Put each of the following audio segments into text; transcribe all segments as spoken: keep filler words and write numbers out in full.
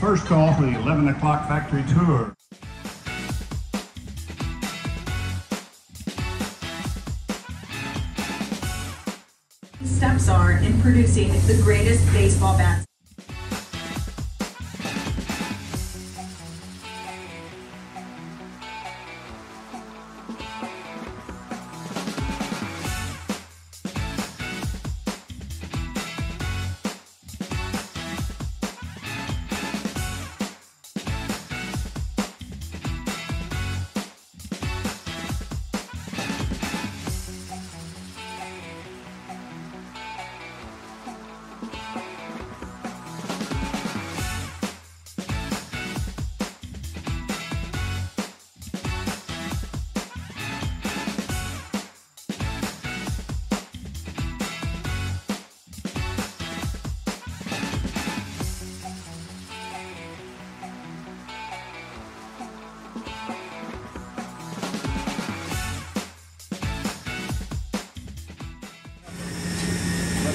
First call for the eleven o'clock factory tour. The steps are in producing the greatest baseball bats.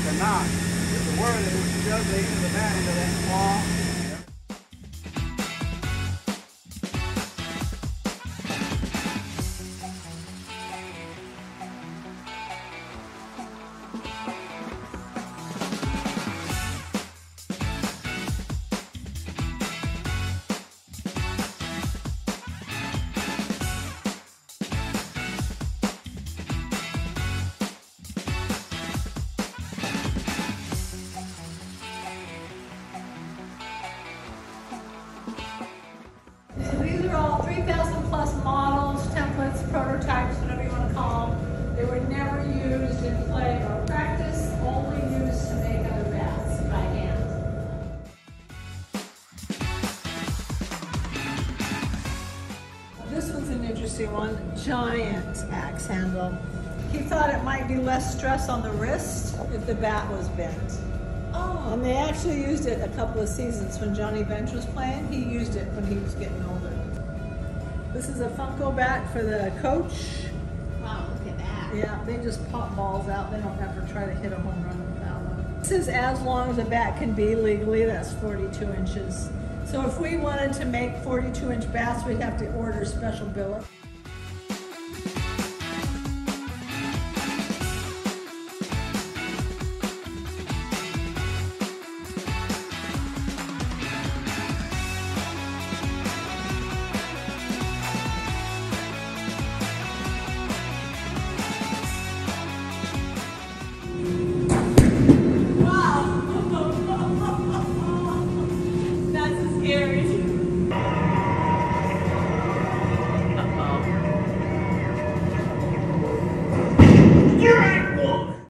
But not. It's a word that was just made into the man into that wall. Prototypes, whatever you want to call them. They were never used in play or practice, only used to make other bats by hand. This one's an interesting one, giant axe handle. He thought it might be less stress on the wrist if the bat was bent. Oh, and they actually used it a couple of seasons when Johnny Bench was playing. He used it when he was getting older. This is a Funko bat for the coach. Wow, look at that. Yeah, they just pop balls out. They don't ever try to hit a home run without them. This is as long as a bat can be legally. That's forty-two inches. So if we wanted to make forty-two inch bats, we'd have to order special billet.